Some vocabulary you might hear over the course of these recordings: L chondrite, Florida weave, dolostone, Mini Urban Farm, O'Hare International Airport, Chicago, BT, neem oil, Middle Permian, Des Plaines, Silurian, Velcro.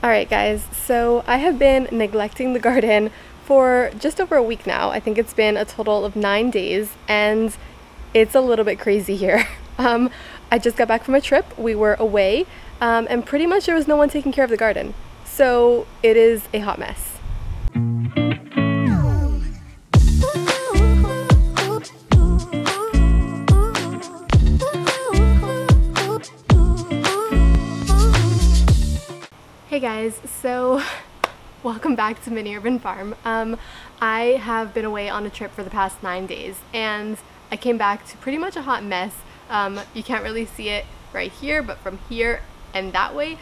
Alright guys, so I have been neglecting the garden for just over a week now. I think it's been a total of 9 days and it's a little bit crazy here. I just got back from a trip. We were away and pretty much there was no one taking care of the garden. So it is a hot mess. Hey guys, so welcome back to Mini Urban Farm. I have been away on a trip for the past 9 days and I came back to pretty much a hot mess. You can't really see it right here, but from here and that way,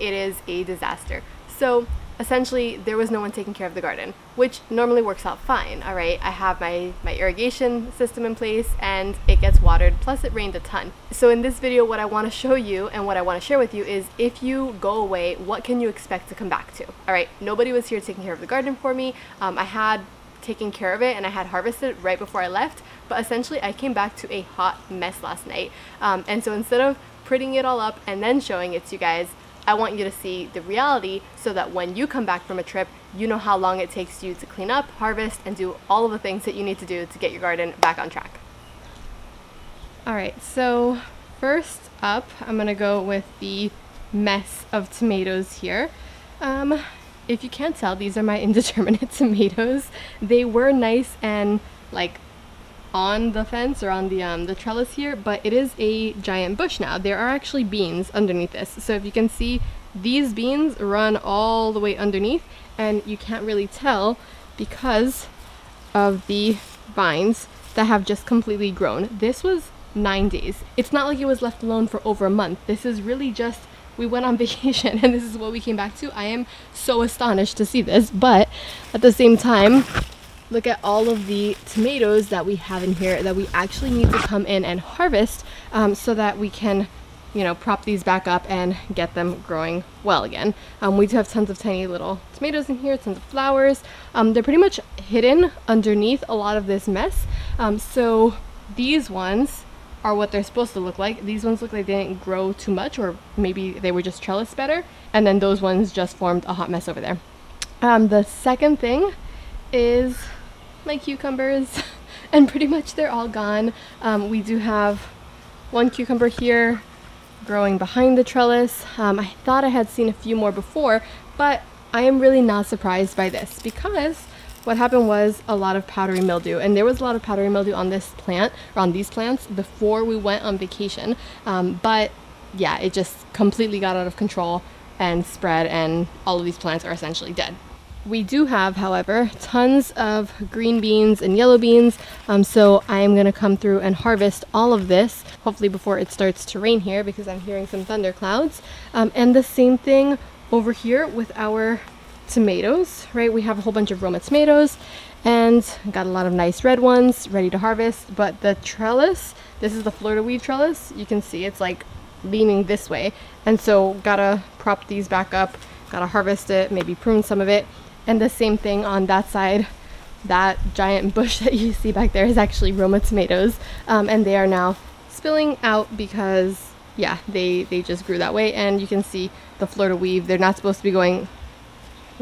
it is a disaster. So essentially there was no one taking care of the garden, which normally works out fine, all right? I have my irrigation system in place and it gets watered, plus it rained a ton. So in this video, what I wanna show you and what I wanna share with you is if you go away, what can you expect to come back to? All right, nobody was here taking care of the garden for me. I had taken care of it and I had harvested right before I left, but essentially I came back to a hot mess last night. And so instead of prettying it all up and then showing it to you guys, I want you to see the reality so that when you come back from a trip, you know how long it takes you to clean up, harvest, and do all of the things that you need to do to get your garden back on track. All right, so first up, I'm gonna go with the mess of tomatoes here. If you can't tell, these are my indeterminate tomatoes. They were nice and like on the fence or on the trellis here, but it is a giant bush now. There are actually beans underneath this. So if you can see, these beans run all the way underneath and you can't really tell because of the vines that have just completely grown. This was 9 days. It's not like it was left alone for over a month. This is really just, we went on vacation and this is what we came back to. I am so astonished to see this, but at the same time, look at all of the tomatoes that we have in here that we actually need to come in and harvest so that we can, you know, prop these back up and get them growing well again. We do have tons of tiny little tomatoes in here, tons of flowers. They're pretty much hidden underneath a lot of this mess. So these ones are what they're supposed to look like. These ones look like they didn't grow too much, or maybe they were just trellised better. And then those ones just formed a hot mess over there. The second thing is my cucumbers and pretty much they're all gone. We do have one cucumber here growing behind the trellis. I thought I had seen a few more before, but I am really not surprised by this because what happened was a lot of powdery mildew, and there was a lot of powdery mildew on this plant, or on these plants, before we went on vacation. But yeah, it just completely got out of control and spread, and all of these plants are essentially dead. We do have, however, tons of green beans and yellow beans, so I am going to come through and harvest all of this, hopefully before it starts to rain here because I'm hearing some thunderclouds. And the same thing over here with our tomatoes, right? We have a whole bunch of Roma tomatoes and got a lot of nice red ones ready to harvest, but the trellis, this is the Florida weave trellis, you can see it's like leaning this way, and so gotta prop these back up, gotta harvest it, maybe prune some of it. And the same thing on that side, that giant bush that you see back there is actually Roma tomatoes. And they are now spilling out because, yeah, they just grew that way. And you can see the Florida weave, they're not supposed to be going,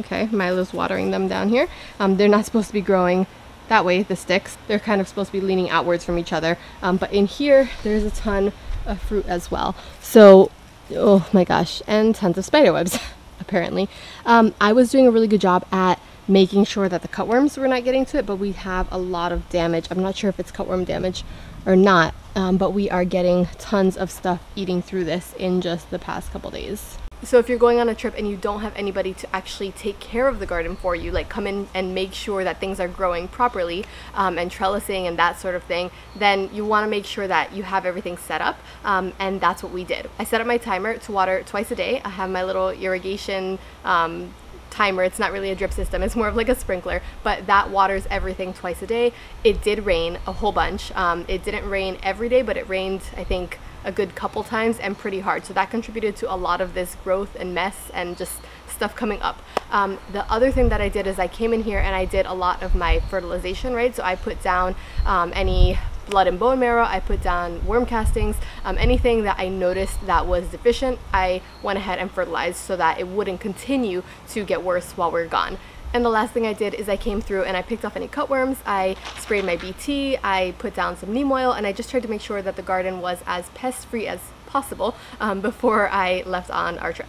okay, Milo's watering them down here. They're not supposed to be growing that way, the sticks. They're kind of supposed to be leaning outwards from each other. But in here, there's a ton of fruit as well. So, oh my gosh, and tons of spider webs. Apparently. I was doing a really good job at making sure that the cutworms were not getting to it, but we have a lot of damage. I'm not sure if it's cutworm damage or not, but we are getting tons of stuff eating through this in just the past couple days. So if you're going on a trip and you don't have anybody to actually take care of the garden for you, like come in and make sure that things are growing properly and trellising and that sort of thing, then you want to make sure that you have everything set up, and that's what we did. I set up my timer to water twice a day. I have my little irrigation timer. It's not really a drip system, it's more of like a sprinkler, but that waters everything twice a day. It did rain a whole bunch. It didn't rain every day, but it rained, I think, a good couple times and pretty hard, so that contributed to a lot of this growth and mess and just stuff coming up. The other thing that I did is I came in here and I did a lot of my fertilization, right? So I put down any blood and bone marrow, I put down worm castings, anything that I noticed that was deficient, I went ahead and fertilized so that it wouldn't continue to get worse while we're gone. And the last thing I did is I came through and I picked off any cutworms, I sprayed my BT, I put down some neem oil, and I just tried to make sure that the garden was as pest-free as possible before I left on our trip.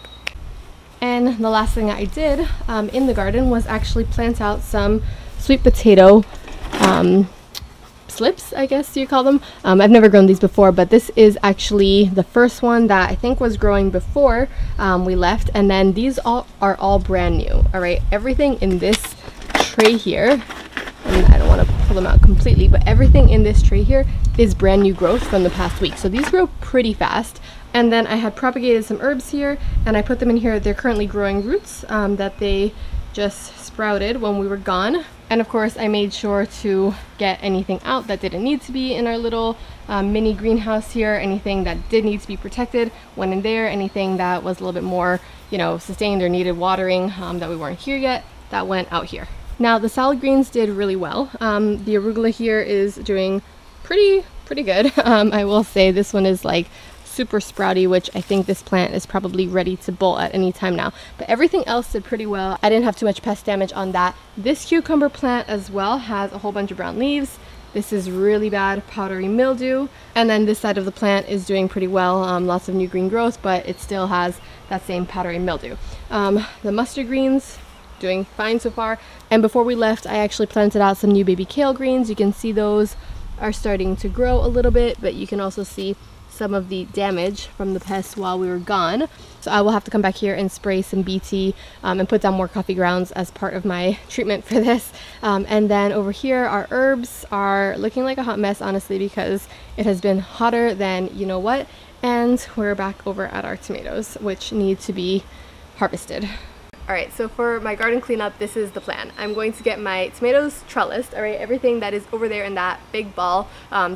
And the last thing I did in the garden was actually plant out some sweet potato slips, I guess you call them. I've never grown these before, but this is actually the first one that I think was growing before we left, and then these are all brand new. All right, everything in this tray here, and I don't want to pull them out completely, but everything in this tray here is brand new growth from the past week, so these grow pretty fast. And then I had propagated some herbs here, and I put them in here. They're currently growing roots that they just sprouted when we were gone. And of course I made sure to get anything out that didn't need to be in our little mini greenhouse here, anything that did need to be protected went in there, anything that was a little bit more, you know, sustained or needed watering that we weren't here yet, that went out here. Now the salad greens did really well. The arugula here is doing pretty good. I will say this one is like super sprouty, which I think this plant is probably ready to bolt at any time now. But everything else did pretty well. I didn't have too much pest damage on that. This cucumber plant as well has a whole bunch of brown leaves. This is really bad powdery mildew. And then this side of the plant is doing pretty well. Lots of new green growth, but it still has that same powdery mildew. The mustard greens doing fine so far. And before we left, I actually planted out some new baby kale greens. You can see those are starting to grow a little bit, but you can also see some of the damage from the pests while we were gone. So I will have to come back here and spray some BT and put down more coffee grounds as part of my treatment for this. And then over here, our herbs are looking like a hot mess, honestly, because it has been hotter than you know what. And we're back over at our tomatoes, which need to be harvested. All right, so for my garden cleanup, this is the plan. I'm going to get my tomatoes trellised, all right? Everything that is over there in that big ball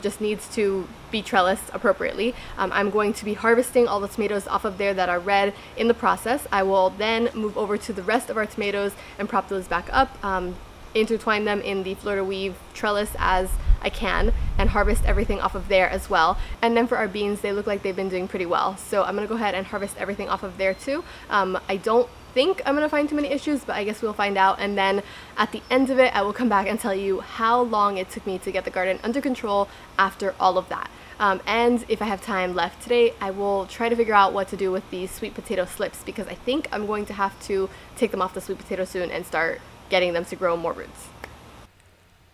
just needs to be trellised appropriately. I'm going to be harvesting all the tomatoes off of there that are red in the process. I will then move over to the rest of our tomatoes and prop those back up, intertwine them in the Florida weave trellis as I can, and harvest everything off of there as well. And then for our beans, they look like they've been doing pretty well. So I'm gonna go ahead and harvest everything off of there too. I don't think I'm gonna find too many issues, but I guess we'll find out. And then at the end of it, I will come back and tell you how long it took me to get the garden under control after all of that. And if I have time left today, I will try to figure out what to do with these sweet potato slips, because I think I'm going to have to take them off the sweet potato soon and start getting them to grow more roots.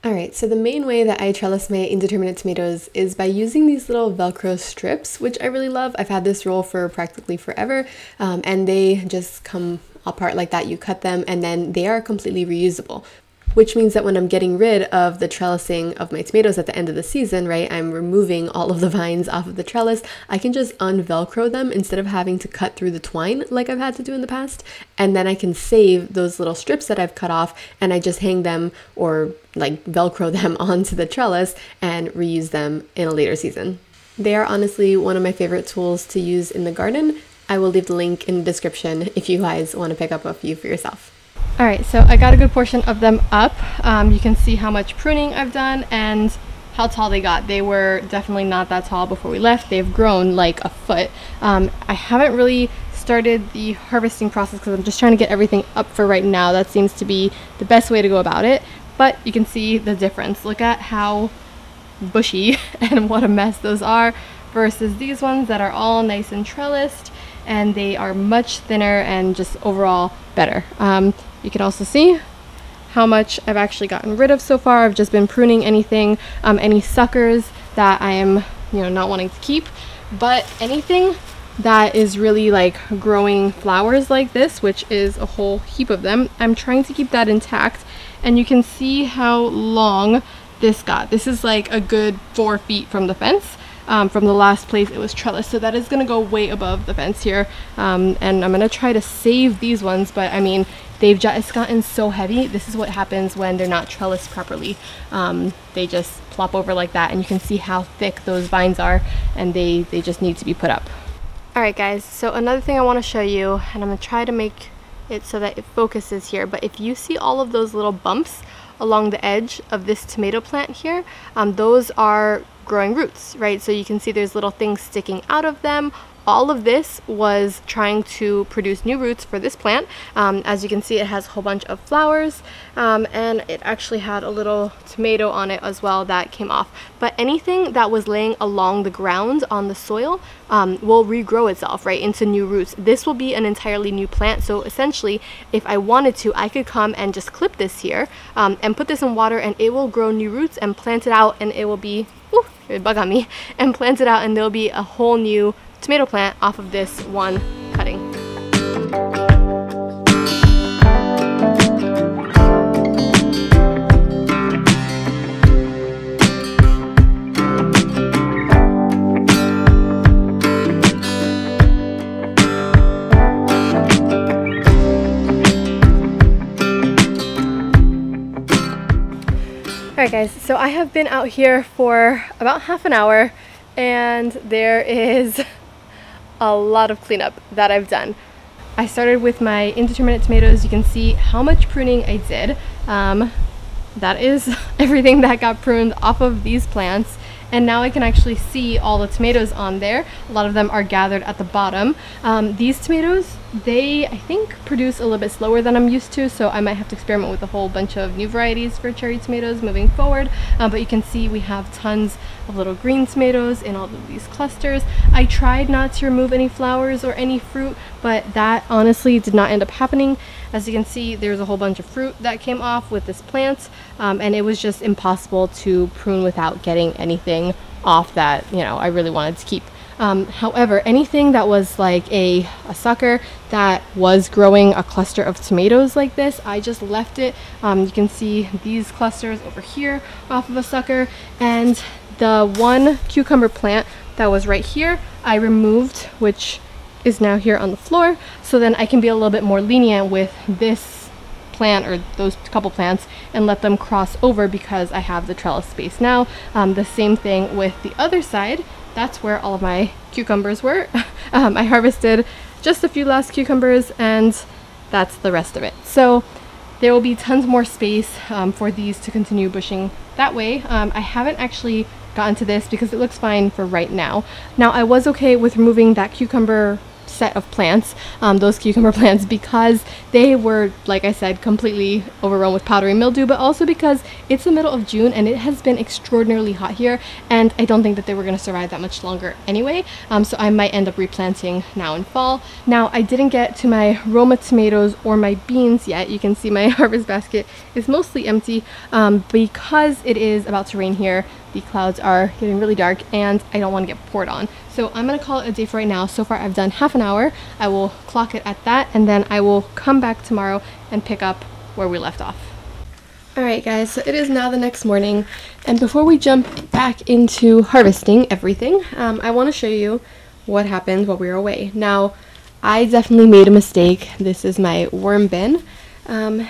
Alright, so the main way that I trellis my indeterminate tomatoes is by using these little Velcro strips, which I really love. I've had this roll for practically forever, and they just come apart like that. You cut them and then they are completely reusable, which means that when I'm getting rid of the trellising of my tomatoes at the end of the season, right, I'm removing all of the vines off of the trellis, I can just un-Velcro them instead of having to cut through the twine like I've had to do in the past, and then I can save those little strips that I've cut off and I just hang them or like Velcro them onto the trellis and reuse them in a later season. They are honestly one of my favorite tools to use in the garden. I will leave the link in the description if you guys want to pick up a few for yourself. All right, so I got a good portion of them up. You can see how much pruning I've done and how tall they got. They were definitely not that tall before we left. They've grown like a foot. I haven't really started the harvesting process because I'm just trying to get everything up for right now. That seems to be the best way to go about it. But you can see the difference. Look at how bushy and what a mess those are versus these ones that are all nice and trellised, and they are much thinner and just overall better. You can also see how much I've actually gotten rid of so far. I've just been pruning anything, any suckers that I am, you know, not wanting to keep, but anything that is really like growing flowers like this, which is a whole heap of them, I'm trying to keep that intact. And you can see how long this got. This is like a good 4 feet from the fence. From the last place it was trellis, so that is going to go way above the fence here, and I'm going to try to save these ones, but I mean they've just gotten so heavy. This is what happens when they're not trellised properly. They just plop over like that, and you can see how thick those vines are, and they just need to be put up. Alright guys, so another thing I want to show you, and I'm going to try to make it so that it focuses here, but if you see all of those little bumps along the edge of this tomato plant here, those are growing roots, right? So you can see there's little things sticking out of them. All of this was trying to produce new roots for this plant. As you can see, it has a whole bunch of flowers, and it actually had a little tomato on it as well that came off. But anything that was laying along the ground on the soil will regrow itself, right, into new roots. This will be an entirely new plant. So essentially, if I wanted to, I could come and just clip this here and put this in water, and it will grow new roots and plant it out, and it will be, ooh, it bug on me, and plant it out, and there'll be a whole new tomato plant off of this one cutting. Alright guys, so I have been out here for about half an hour, and there is a lot of cleanup that I've done. I started with my indeterminate tomatoes. You can see how much pruning I did. That is everything that got pruned off of these plants. And now I can actually see all the tomatoes on there. A lot of them are gathered at the bottom. These tomatoes, they, I think, produce a little bit slower than I'm used to, so I might have to experiment with a whole bunch of new varieties for cherry tomatoes moving forward. But you can see we have tons of little green tomatoes in all of these clusters. I tried not to remove any flowers or any fruit, but that honestly did not end up happening. As you can see, there's a whole bunch of fruit that came off with this plant, and it was just impossible to prune without getting anything off that, you know, I really wanted to keep. However, anything that was like a sucker that was growing a cluster of tomatoes like this, I just left it. You can see these clusters over here off of a sucker, and the one cucumber plant that was right here, I removed, which is now here on the floor, so then I can be a little bit more lenient with this plant or those couple plants and let them cross over because I have the trellis space now. The same thing with the other side. That's where all of my cucumbers were. I harvested just a few last cucumbers, and that's the rest of it. So there will be tons more space for these to continue bushing that way. I haven't actually gotten to this because it looks fine for right now. Now, I was okay with removing that cucumber set of plants, those cucumber plants, because they were, like I said, completely overrun with powdery mildew, but also because it's the middle of June and it has been extraordinarily hot here, and I don't think that they were going to survive that much longer anyway, so I might end up replanting now in fall. Now, I didn't get to my Roma tomatoes or my beans yet. You can see my harvest basket is mostly empty because it is about to rain here. The clouds are getting really dark and I don't want to get poured on. So I'm going to call it a day for right now. So far I've done half an hour. I will clock it at that, and then I will come back tomorrow and pick up where we left off. Alright guys, so it is now the next morning, and before we jump back into harvesting everything, I want to show you what happened while we were away. Now, I definitely made a mistake. This is my worm bin. And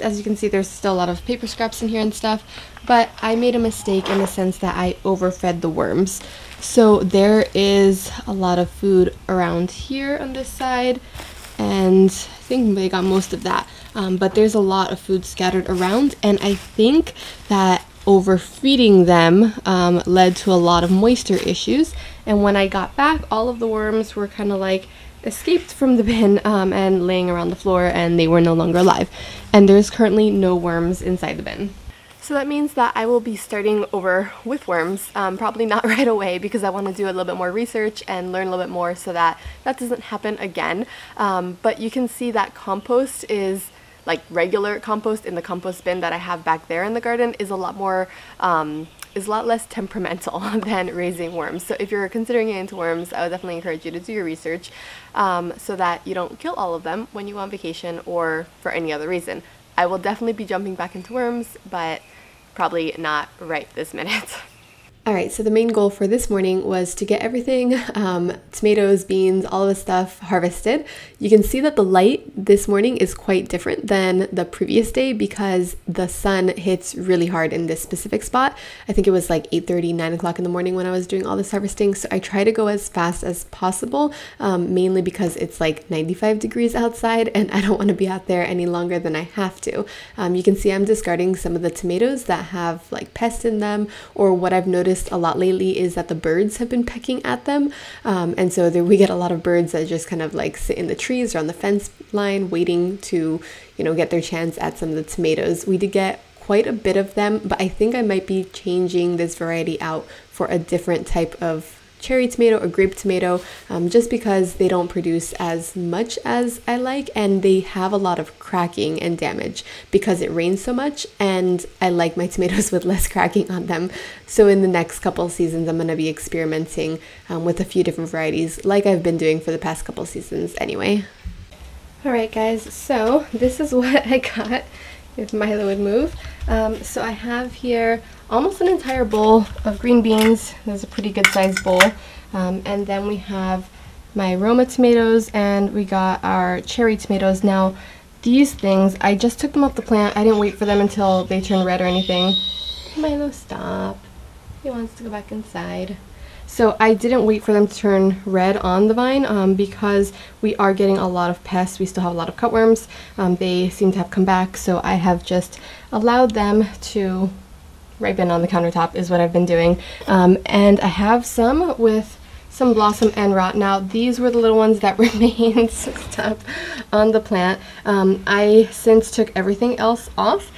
as you can see, there's still a lot of paper scraps in here and stuff, but I made a mistake in the sense that I overfed the worms. So there is a lot of food around here on this side, and I think they got most of that, but there's a lot of food scattered around, and I think that overfeeding them led to a lot of moisture issues. And when I got back, all of the worms were kind of like escaped from the bin and laying around the floor, and they were no longer alive, and there's currently no worms inside the bin. So that means that I will be starting over with worms, probably not right away because I want to do a little bit more research and learn a little bit more so that that doesn't happen again. But you can see that compost is, like regular compost in the compost bin that I have back there in the garden, is a lot more is a lot less temperamental than raising worms. So if you're considering getting into worms, I would definitely encourage you to do your research so that you don't kill all of them when you go on vacation or for any other reason. I will definitely be jumping back into worms, but probably not right this minute. Alright, so the main goal for this morning was to get everything, tomatoes, beans, all of this stuff harvested. You can see that the light this morning is quite different than the previous day because the sun hits really hard in this specific spot. I think it was like 8:30, 9 o'clock in the morning when I was doing all this harvesting, so I try to go as fast as possible, mainly because it's like 95 degrees outside and I don't want to be out there any longer than I have to. You can see I'm discarding some of the tomatoes that have like pests in them or what I've noticed noticed a lot lately is that the birds have been pecking at them, and so we get a lot of birds that just kind of like sit in the trees or on the fence line waiting to, you know, get their chance at some of the tomatoes. We did get quite a bit of them, but I think I might be changing this variety out for a different type of cherry tomato or grape tomato, just because they don't produce as much as I like, and they have a lot of cracking and damage because it rains so much, and I like my tomatoes with less cracking on them. So in the next couple seasons, I'm going to be experimenting with a few different varieties like I've been doing for the past couple seasons anyway. Alright guys, so this is what I got, if Milo would move. So I have here almost an entire bowl of green beans. There's a pretty good sized bowl. And then we have my Roma tomatoes, and we got our cherry tomatoes. Now these things, I just took them off the plant. I didn't wait for them until they turned red or anything. Milo, stop. He wants to go back inside. So I didn't wait for them to turn red on the vine because we are getting a lot of pests. We still have a lot of cutworms. They seem to have come back, so I have just allowed them to ripen on the countertop is what I've been doing. And I have some with some blossom and rot. Now these were the little ones that remained stuck on the plant. I since took everything else off,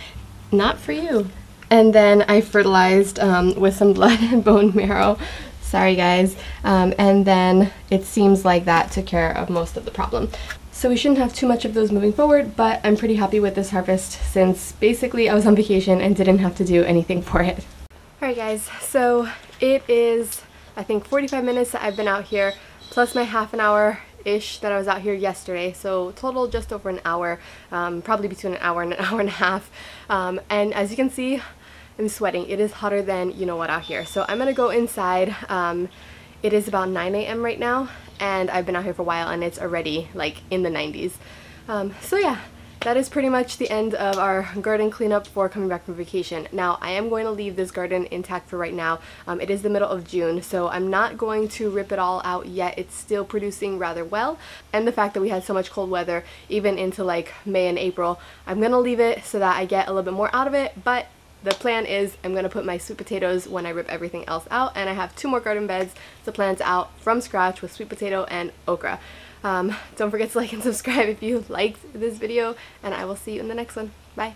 not for you. And then I fertilized with some blood and bone marrow. Sorry guys. And then it seems like that took care of most of the problem. So we shouldn't have too much of those moving forward, but I'm pretty happy with this harvest since basically I was on vacation and didn't have to do anything for it. Alright guys, so it is I think 45 minutes that I've been out here, plus my half an hour-ish that I was out here yesterday, so total just over an hour, probably between an hour and an hour and a half. And as you can see, I'm sweating. It is hotter than you know what out here. So I'm gonna go inside. It is about 9 a.m. right now, and I've been out here for a while, and it's already like in the 90s. So yeah, that is pretty much the end of our garden cleanup for coming back from vacation. Now I am going to leave this garden intact for right now. It is the middle of June, so I'm not going to rip it all out yet. It's still producing rather well, and the fact that we had so much cold weather even into like May and April, I'm gonna leave it so that I get a little bit more out of it. But the plan is I'm going to put my sweet potatoes when I rip everything else out, and I have 2 more garden beds to plant out from scratch with sweet potato and okra. Don't forget to like and subscribe if you liked this video, and I will see you in the next one. Bye!